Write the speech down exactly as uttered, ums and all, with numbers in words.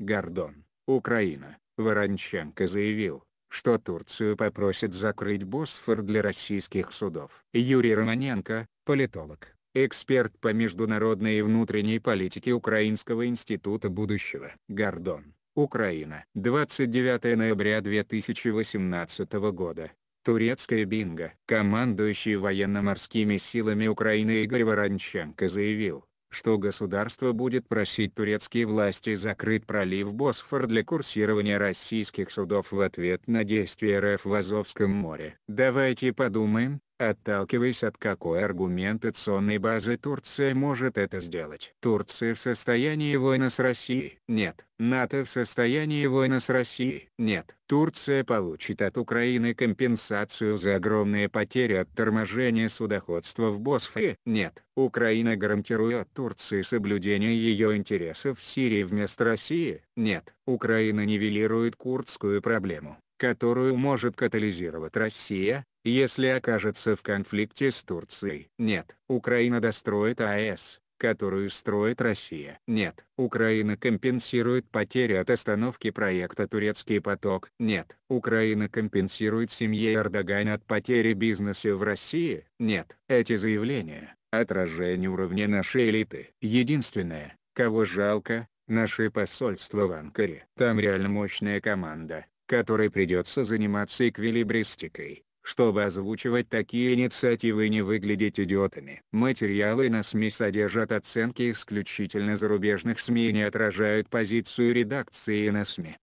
Гордон, Украина. Воронченко заявил, что Турцию попросят закрыть Босфор для российских судов. Юрий Романенко, политолог, эксперт по международной и внутренней политике Украинского института будущего. Гордон, Украина. двадцать девятое ноября две тысячи восемнадцатого года. Турецкая бинго. Командующий военно-морскими силами Украины Игорь Воронченко заявил, что государство будет просить турецкие власти закрыть пролив Босфор для курсирования российских судов в ответ на действия РФ в Азовском море. Давайте подумаем, отталкиваясь от какой аргументационной базы Турция может это сделать. Турция в состоянии войны с Россией? Нет. НАТО в состоянии войны с Россией? Нет. Турция получит от Украины компенсацию за огромные потери от торможения судоходства в Босфоре? Нет. Украина гарантирует Турции соблюдение ее интересов в Сирии вместо России? Нет. Украина нивелирует курдскую проблему, которую может катализировать Россия, если окажется в конфликте с Турцией. Нет. Украина достроит АЭС, которую строит Россия. Нет. Украина компенсирует потери от остановки проекта «Турецкий поток». Нет. Украина компенсирует семье Эрдогана от потери бизнеса в России. Нет. Эти заявления – отражение уровня нашей элиты. Единственное, кого жалко – наше посольство в Анкаре. Там реально мощная команда, которой придется заниматься эквилибристикой, чтобы озвучивать такие инициативы и не выглядеть идиотами. Материалы на СМИ содержат оценки исключительно зарубежных СМИ и не отражают позицию редакции на СМИ.